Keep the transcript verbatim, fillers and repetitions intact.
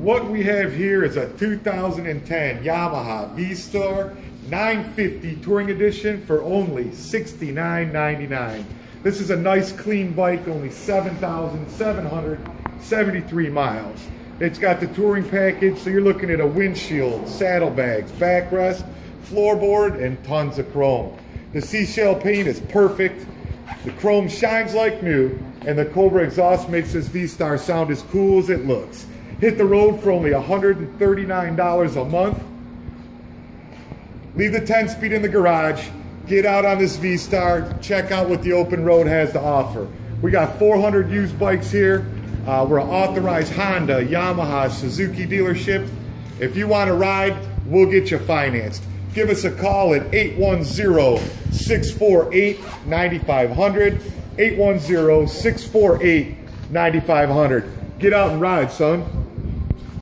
What we have here is a two thousand ten Yamaha V-Star nine fifty Touring Edition for only sixty-nine ninety-nine. This is a nice clean bike, only seven thousand seven hundred seventy-three miles. It's got the touring package, so you're looking at a windshield, saddlebags, backrest, floorboard, and tons of chrome. The seashell paint is perfect, the chrome shines like new, and the Cobra exhaust makes this V-Star sound as cool as it looks. Hit the road for only one hundred thirty-nine dollars a month. Leave the ten speed in the garage, get out on this V-Star, check out what the open road has to offer. We got four hundred used bikes here. Uh, we're an authorized Honda, Yamaha, Suzuki dealership. If you want to ride, we'll get you financed. Give us a call at eight one zero, six four eight, nine five zero zero, eight one zero, six four eight, nine five zero zero. Get out and ride, son.